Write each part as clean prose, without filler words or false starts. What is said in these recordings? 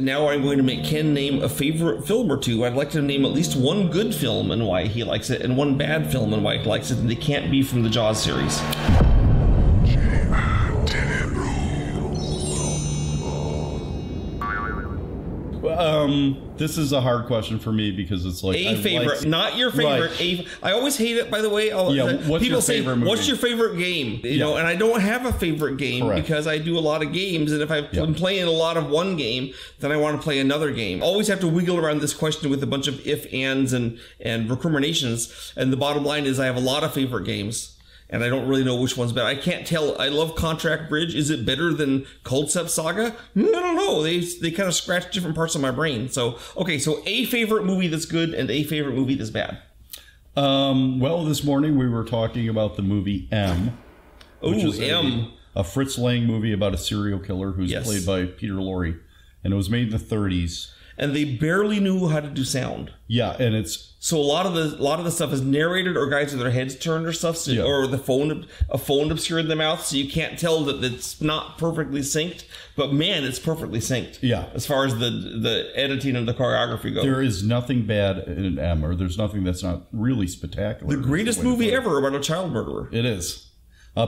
Now I'm going to make Ken name a favorite film or two. I'd like to name at least one good film and why he likes it, and one bad film and why he likes it, and they can't be from the Jaws series. This is a hard question for me because it's like a favorite, like, not your favorite. Right. I always hate it, by the way. What's people say, movie? What's your favorite game? You know, and I don't have a favorite game because I do a lot of games. And if I've been playing a lot of one game, then I want to play another game. I always have to wiggle around this question with a bunch of if, ands, and recriminations. And the bottom line is I have a lot of favorite games. And I don't really know which one's better. I can't tell. I love Contract Bridge. Is it better than Concept Saga? I don't know. They kind of scratch different parts of my brain. So, okay. So a favorite movie that's good and a favorite movie that's bad. Well, this morning we were talking about the movie M. Which is a Fritz Lang movie about a serial killer who's played by Peter Lorre. And it was made in the 30s. And they barely knew how to do sound. Yeah, and it's so a lot of the stuff is narrated or guys with their heads turned or stuff, so, or a phone obscured the mouth, so you can't tell that it's not perfectly synced. But man, it's perfectly synced. Yeah, as far as the editing and the choreography goes, there is nothing bad in M, or there's nothing that's not really spectacular. The greatest movie ever about a child murderer. It is.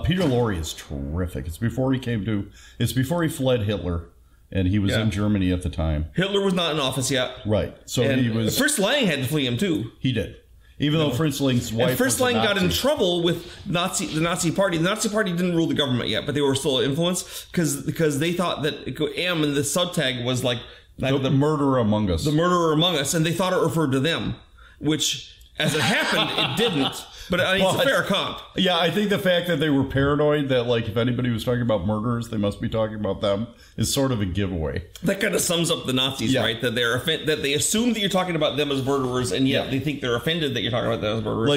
Peter Lorre is terrific. It's before he fled Hitler. And he was in Germany at the time. Hitler was not in office yet. Right. So and he was... Fritz Lang had to flee him, too. He did. Even though Fritz Lang's wife and Fritz Lang got in trouble with the Nazi Party. The Nazi Party didn't rule the government yet, but they were still influenced because they thought that M and the subtag was like the murderer among us. The murderer among us. And they thought it referred to them, which, as it happened, it didn't. But I mean, it's a fair comp. Yeah, I think the fact that they were paranoid that, like, if anybody was talking about murderers, they must be talking about them is sort of a giveaway. That kind of sums up the Nazis, right? That they're that they assume that you're talking about them as murderers, and yet they think they're offended that you're talking about them as murderers.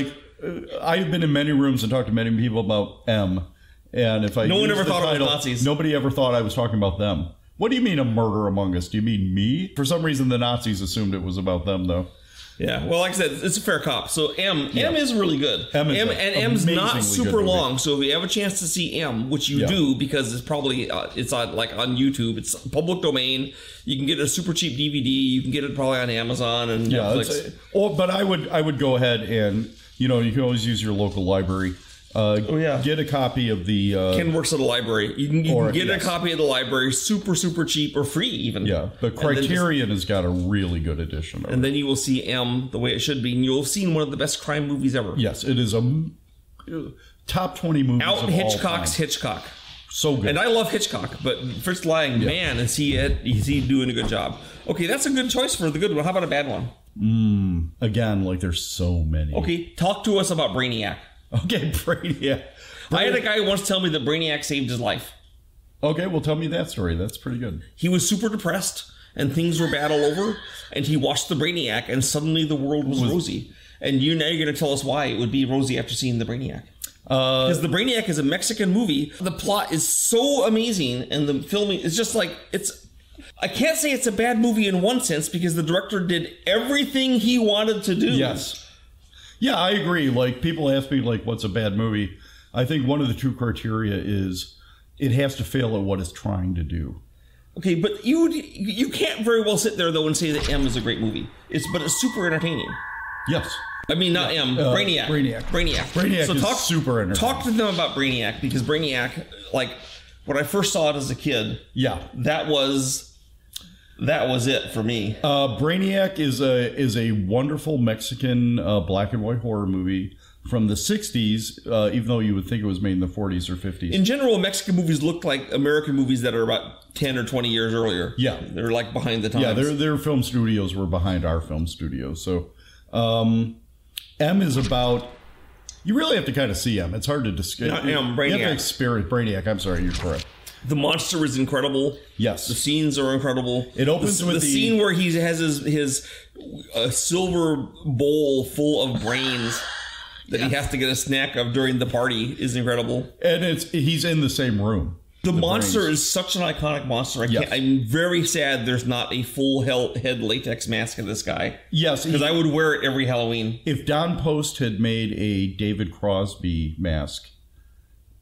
Like, I've been in many rooms and talked to many people about M, and if I no one ever thought about Nazis. Nobody ever thought I was talking about them. What do you mean a murder among us? Do you mean me? For some reason, the Nazis assumed it was about them, though. Yeah, well, like I said, it's a fair cop. So M is really good. M's not super long. So if you have a chance to see M, which you do because it's probably it's on on YouTube, it's public domain. You can get a super cheap DVD. You can get it probably on Amazon and Netflix. But I would go ahead and you can always use your local library. Get a copy of the... Ken works at a library. You can get a copy of the library super, super cheap or free even. Yeah, but Criterion has got a really good edition. And then you will see M the way it should be. And you'll have seen one of the best crime movies ever. Yes, it is a top 20 movies of all time. Hitchcock's Hitchcock. So good. And I love Hitchcock, but Fritz Lang, man, is he doing a good job. Okay, that's a good choice for the good one. How about a bad one? Again, there's so many. Okay, talk to us about Brainiac. Okay, Brainiac. I had a guy once tell me that Brainiac saved his life. Okay, well, tell me that story. That's pretty good. He was super depressed, and things were bad all over, and he watched the Brainiac, and suddenly the world was rosy. And now you're going to tell us why it would be rosy after seeing the Brainiac. Because the Brainiac is a Mexican movie. The plot is so amazing, and the filming is just I can't say it's a bad movie in one sense, because the director did everything he wanted to do. Yes. Yeah, I agree. People ask me, what's a bad movie? I think one of the two criteria is it has to fail at what it's trying to do. Okay, but you can't very well sit there, though, and say that M is a great movie. But it's super entertaining. Yes. I mean, not M. Brainiac. Brainiac so is super entertaining. Talk to them about Brainiac, because Brainiac, when I first saw it as a kid, that was it for me. Brainiac is a wonderful Mexican black and white horror movie from the 60s, even though you would think it was made in the 40s or 50s. In general, Mexican movies look like American movies that are about 10 or 20 years earlier. Yeah. They're behind the times. Yeah, their film studios were behind our film studios. So M is about... You really have to kind of see M. It's hard to describe. Not M, Brainiac. You have to experience Brainiac. I'm sorry, you're correct. The monster is incredible. Yes. The scenes are incredible. It opens with the scene where he has his silver bowl full of brains that he has to get a snack of during the party is incredible. And he's in the same room. The monster is such an iconic monster. I'm very sad there's not a full head latex mask of this guy. Yes. Because I would wear it every Halloween. If Don Post had made a David Crosby mask...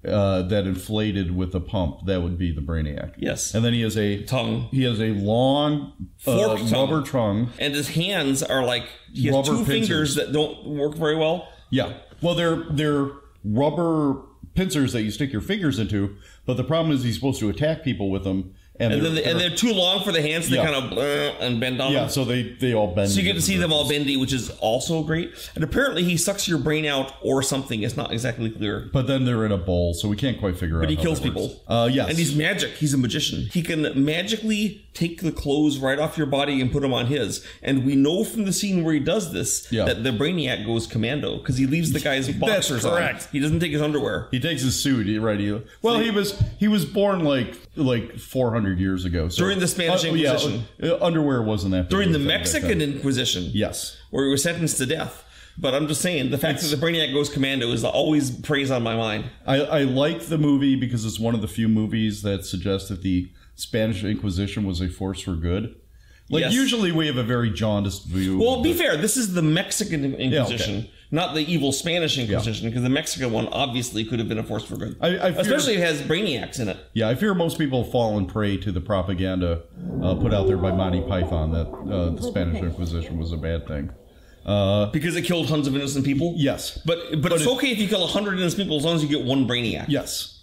that inflated with a pump, that would be the Brainiac. Yes. And then he has a tongue. He has a long forked rubber tongue. And his hands are like, he has two fingers that don't work very well. Yeah. Well, they're rubber pincers that you stick your fingers into, but the problem is he's supposed to attack people with them. And they're too long for the hands, so they kind of and bend on. Yeah, so they all bend. So you get to see them all bendy, which is also great. And apparently he sucks your brain out or something. It's not exactly clear. But then they're in a bowl, so we can't quite figure out. But he kills people. Yes. And he's magic. He's a magician. He can magically take the clothes right off your body and put them on his. And we know from the scene where he does this that the Brainiac goes commando because he leaves the guy's boxers on. That's correct. He doesn't take his underwear. He takes his suit. Right. Well, he was born like 400 years ago. So, during the Spanish Inquisition. Underwear wasn't that big. During the Mexican Inquisition. Yes. Where he was sentenced to death. But I'm just saying, the fact that the Brainiac goes commando is always praise on my mind. I like the movie because it's one of the few movies that suggests that the Spanish Inquisition was a force for good. Like, usually we have a very jaundiced view. Well, be fair, this is the Mexican Inquisition, not the evil Spanish Inquisition, because the Mexican one obviously could have been a force for good. I fear, especially if it has Brainiacs in it. Yeah, I fear most people fall and prey to the propaganda put out there by Monty Python that the Spanish Inquisition was a bad thing. Because it killed tons of innocent people? Yes. But it's okay if you kill 100 innocent people as long as you get one Brainiac. Yes.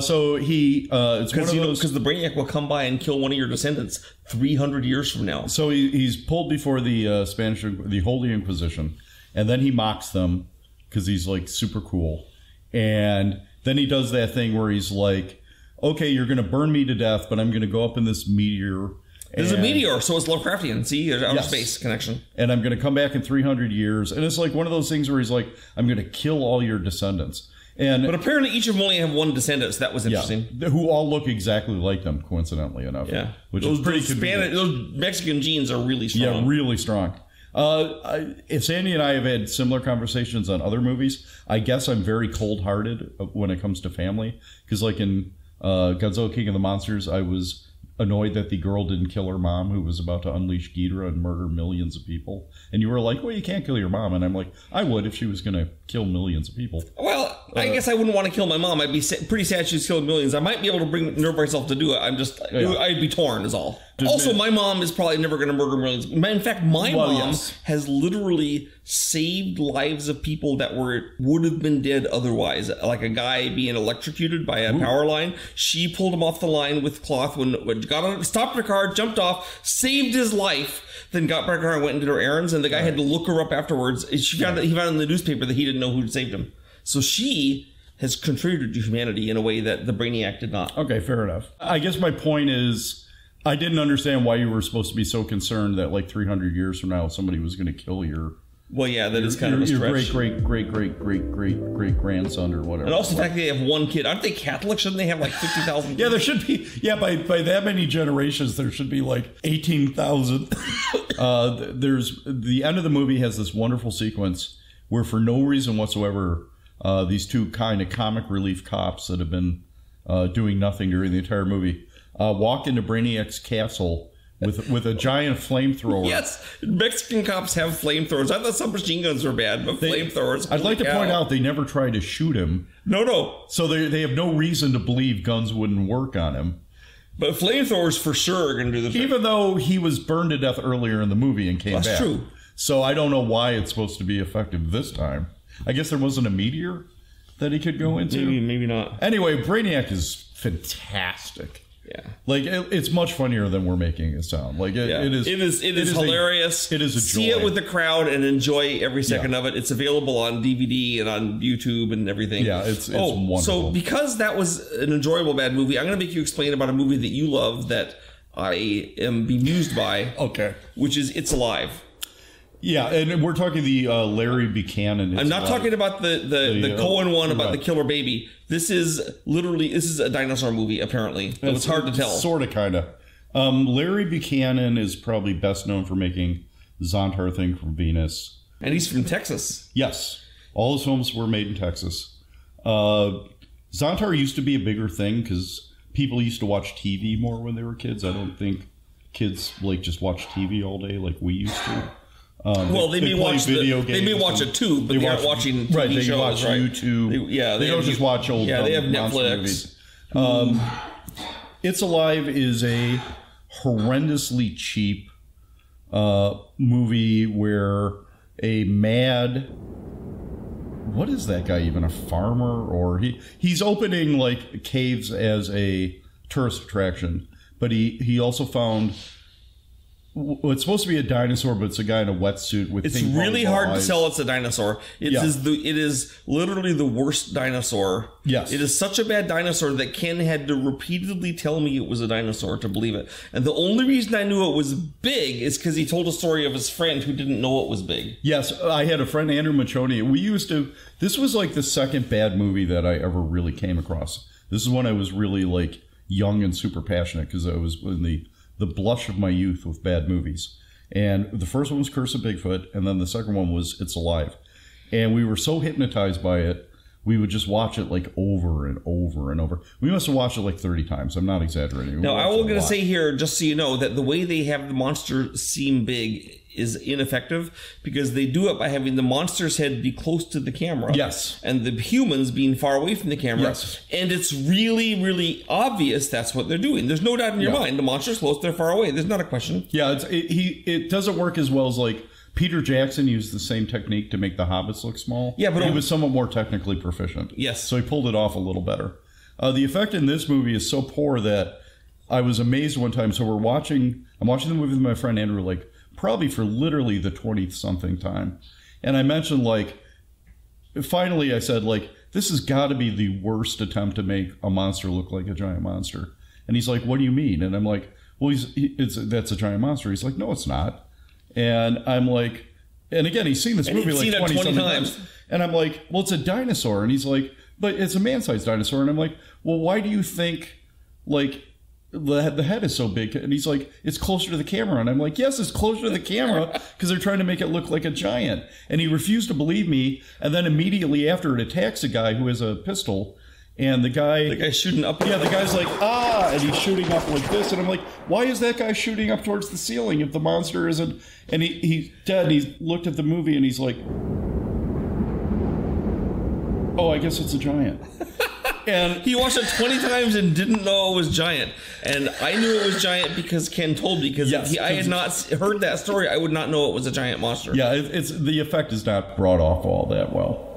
So he, it's because the Brainiac will come by and kill one of your descendants 300 years from now. So he's pulled before the Spanish, the Holy Inquisition, and then he mocks them because he's like super cool. And then he does that thing where he's like, okay, you're going to burn me to death, but I'm going to go up in this meteor. There's a meteor, so it's Lovecraftian. See, there's outer space connection. And I'm going to come back in 300 years. And it's like one of those things where he's like, I'm going to kill all your descendants. But apparently each of them only have one descendant, so that was interesting. Yeah, who all look exactly like them, coincidentally enough. Yeah. Which is pretty convenient. Those Mexican genes are really strong. Yeah, really strong. If Sandy and I have had similar conversations on other movies, I guess I'm very cold-hearted when it comes to family. Because like in Godzilla King of the Monsters, I was annoyed that the girl didn't kill her mom who was about to unleash Ghidorah and murder millions of people. And you were like, well, you can't kill your mom. And I'm like, I would if she was going to kill millions of people. Well, I guess I wouldn't want to kill my mom. I'd be pretty sad she was killing millions. I might be able to nerve myself to do it. I'm just, I'd be torn is all. Also, my mom is probably never going to murder millions. In fact, my mom has literally saved lives of people that would have been dead otherwise. Like a guy being electrocuted by a power line. She pulled him off the line with cloth when got on, stopped her car, jumped off, saved his life, then got back on her car and went and did her errands. And the guy had to look her up afterwards. She found that he found in the newspaper that he didn't know who had saved him. So she has contributed to humanity in a way that the Brainiac did not. Okay, fair enough. I guess my point is, I didn't understand why you were supposed to be so concerned that like 300 years from now somebody was going to kill your... Well, yeah, that is kind of a stretch. Your great-great-great-great-great-great-grandson or whatever. And also the fact that they have one kid. Aren't they Catholic? Shouldn't they have like 50,000 kids? Yeah, there should be. Yeah, by that many generations, there should be like 18,000. There's the end of the movie has this wonderful sequence where for no reason whatsoever, these two kind of comic relief cops that have been doing nothing during the entire movie walk into Brainiac's castle with a giant flamethrower. Yes, Mexican cops have flamethrowers. I thought submachine guns were bad, but flamethrowers. I'd like to point out they never try to shoot him. No. So they have no reason to believe guns wouldn't work on him. But flamethrowers for sure are going to do the trick. Even though he was burned to death earlier in the movie and came back. That's true. So I don't know why it's supposed to be effective this time. I guess there wasn't a meteor that he could go into. Maybe not. Anyway, Brainiac is fantastic. Yeah, like it's much funnier than we're making it sound. Like it is hilarious. It is a joy. See it with the crowd and enjoy every second of it. It's available on DVD and on YouTube and everything. Yeah, it's wonderful. So because that was an enjoyable bad movie, I'm going to make you explain about a movie that you love that I am bemused by. Okay, which is It's Alive. Yeah, and we're talking the Larry Buchanan. I'm not talking about the Cohen one about the killer baby. This is a dinosaur movie, apparently. It was hard to tell. Sort of, kind of. Larry Buchanan is probably best known for making Zontar Thing from Venus. And he's from Texas. Yes. All his films were made in Texas. Zontar used to be a bigger thing because people used to watch TV more when they were kids. I don't think kids like just watch TV all day like we used to. Well, they may watch video games. They may watch it too, but they aren't watching TV right, they shows. Watch right? YouTube. They don't just watch old. Yeah, they have Netflix. It's Alive is a horrendously cheap movie where a mad. What is that guy even? A farmer or he's opening like caves as a tourist attraction, but he also found. Well, it's supposed to be a dinosaur, but it's a guy in a wetsuit with. It's really hard to sell. It's a dinosaur. It is literally the worst dinosaur. Yes, it is such a bad dinosaur that Ken had to repeatedly tell me it was a dinosaur to believe it. And the only reason I knew it was big is because he told a story of his friend who didn't know it was big. Yes, I had a friend, Andrew Machoni. We used to. This was like the second bad movie that I ever really came across. This is when I was really like young and super passionate because I was in the blush of my youth with bad movies. And the first one was Curse of Bigfoot, and then the second one was It's Alive. And we were so hypnotized by it, we would just watch it like over and over and over. We must have watched it like 30 times. I'm not exaggerating. Now, I was going to say here, just so you know, that the way they have the monster seem big is ineffective because they do it by having the monster's head be close to the camera. Yes. And the humans being far away from the camera. Yes. And it's really, really obvious that's what they're doing. There's no doubt in your mind. The monster's close, they're far away. There's not a question. Yeah, it doesn't work as well as like Peter Jackson used the same technique to make the hobbits look small. Yeah, but he was somewhat more technically proficient. Yes. So he pulled it off a little better. The effect in this movie is so poor that I was amazed one time. So I'm watching the movie with my friend Andrew, like, probably for literally the 20th something time. And I mentioned, like, finally I said, like, this has got to be the worst attempt to make a monster look like a giant monster. And he's like, what do you mean? And I'm like, well, that's a giant monster. He's like, no, it's not. And I'm like, and again, he's seen this movie like 20 times. And I'm like, well, it's a dinosaur. And he's like, but it's a man-sized dinosaur. And I'm like, well, why do you think, like, the head is so big? And he's like, it's closer to the camera. And I'm like, yes, it's closer to the camera because they're trying to make it look like a giant. And he refused to believe me. And then immediately after, it attacks a guy who has a pistol. And the guy's shooting up. Yeah, the guy's like, ah, and he's shooting up like this. And I'm like, why is that guy shooting up towards the ceiling if the monster isn't? And he's dead. And he's looked at the movie and he's like, oh, I guess it's a giant. And he watched it 20 times and didn't know it was giant. And I knew it was giant because Ken told me, because yes, I had not heard that story, I would not know it was a giant monster. Yeah, the effect is not brought off all that well.